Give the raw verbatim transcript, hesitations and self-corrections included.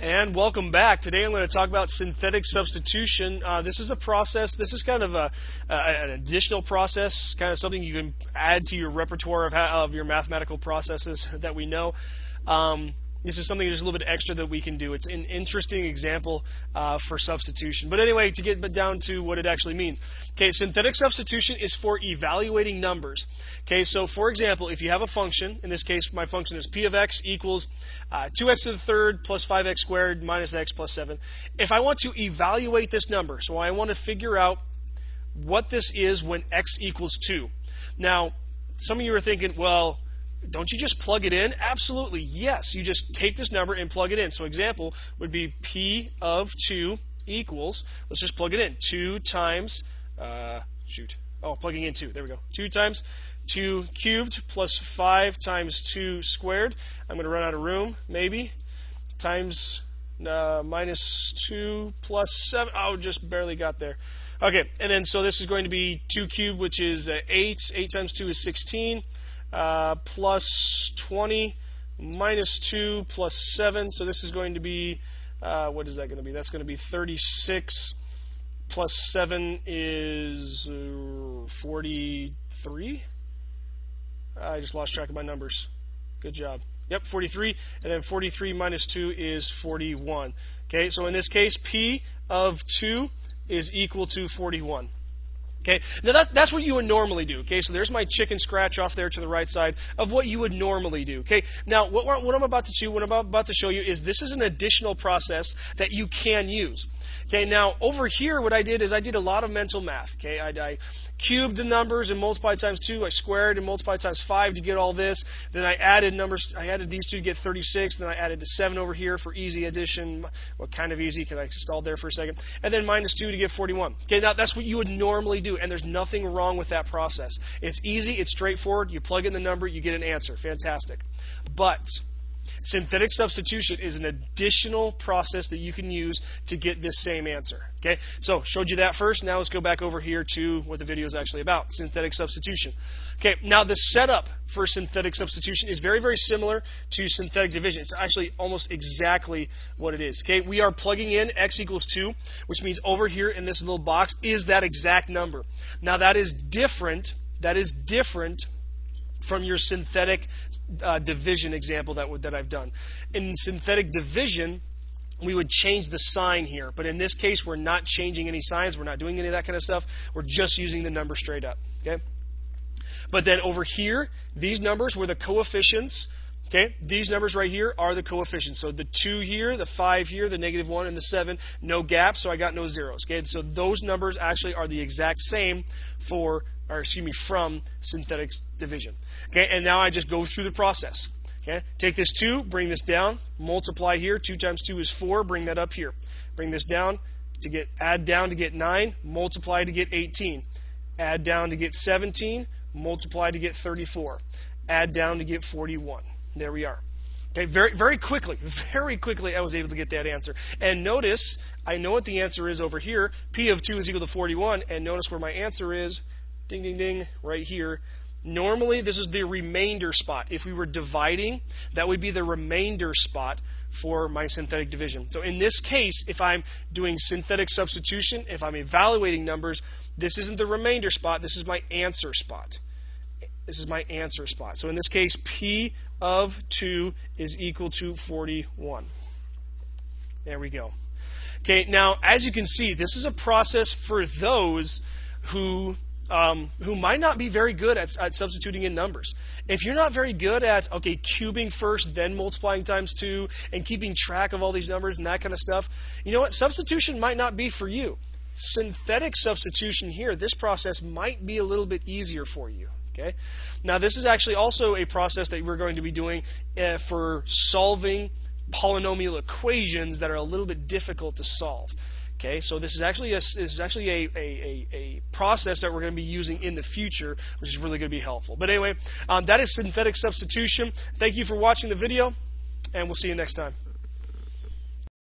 And welcome back. Today I'm going to talk about synthetic substitution. Uh, this is a process, this is kind of a, uh, an additional process, kind of something you can add to your repertoire of, how, of your mathematical processes that we know. Um, this is something just a little bit extra that we can do. It's an interesting example uh, for substitution. But anyway, to get down to what it actually means. Okay, synthetic substitution is for evaluating numbers. Okay, so for example, if you have a function, in this case my function is p of x equals uh, two x to the third plus five x squared minus x plus seven. If I want to evaluate this number, so I want to figure out what this is when x equals two. Now, some of you are thinking, well, don't you just plug it in? Absolutely, yes. You just take this number and plug it in. So example would be p of two equals, let's just plug it in, two times, uh, shoot, oh, plugging in two, there we go. two times two cubed plus five times two squared. I'm going to run out of room, maybe, times uh, minus two plus seven. Oh, just barely got there. Okay, and then so this is going to be two cubed, which is uh, eight. eight times two is sixteen. Uh, plus twenty minus two plus seven, so this is going to be uh, what is that going to be? That's going to be thirty-six plus seven is uh, forty-three. I just lost track of my numbers. Good job. Yep, forty-three, and then forty-three minus two is forty-one. Okay, so in this case p of two is equal to forty-one. Okay, now that, that's what you would normally do. Okay, so there's my chicken scratch off there to the right side of what you would normally do. Okay, now what, what I'm about to do, what I'm about to show you is this is an additional process that you can use. Okay, now over here what I did is I did a lot of mental math. Okay, I, I cubed the numbers and multiplied times two, I squared and multiplied times five to get all this. Then I added numbers, I added these two to get thirty-six. Then I added the seven over here for easy addition. Well, kind of easy because I stalled there for a second. And then minus two to get forty-one. Okay, now that's what you would normally do. And there's nothing wrong with that process. It's easy, it's straightforward. You plug in the number, you get an answer. Fantastic. But synthetic substitution is an additional process that you can use to get this same answer. Okay? So, showed you that first. Now let's go back over here to what the video is actually about, synthetic substitution. Okay, now the setup for synthetic substitution is very, very similar to synthetic division. It's actually almost exactly what it is. Okay, we are plugging in x equals two, which means over here in this little box is that exact number. Now that is different, that is different from your synthetic uh, division example that, that I've done. In synthetic division, we would change the sign here. But in this case, we're not changing any signs. We're not doing any of that kind of stuff. We're just using the number straight up. Okay? But then over here, these numbers were the coefficients. Okay, these numbers right here are the coefficients. So the two here, the five here, the negative one, and the seven. No gaps, so I got no zeros. Okay, so those numbers actually are the exact same for, or excuse me, from synthetic division. Okay, and now I just go through the process. Okay, take this two, bring this down, multiply here. Two times two is four. Bring that up here. Bring this down to get, add down to get nine. Multiply to get eighteen. Add down to get seventeen. Multiply to get thirty-four. Add down to get forty-one. There we are. Okay, very, very quickly, very quickly I was able to get that answer. And notice, I know what the answer is over here. P of two is equal to forty-one, and notice where my answer is, ding, ding, ding, right here. Normally, this is the remainder spot. If we were dividing, that would be the remainder spot for my synthetic division. So in this case, if I'm doing synthetic substitution, if I'm evaluating numbers, this isn't the remainder spot, this is my answer spot. This is my answer spot. So in this case, P of two is equal to forty-one. There we go. Okay, now as you can see, this is a process for those who um, who might not be very good at, at substituting in numbers. If you're not very good at, okay, cubing first, then multiplying times two, and keeping track of all these numbers and that kind of stuff, you know what? Substitution might not be for you. Synthetic substitution here, this process might be a little bit easier for you. Okay? Now this is actually also a process that we're going to be doing uh, for solving polynomial equations that are a little bit difficult to solve. Okay, so this is actually a, this is actually a, a, a, a process that we're going to be using in the future, which is really going to be helpful. But anyway, um, that is synthetic substitution. Thank you for watching the video, and we'll see you next time.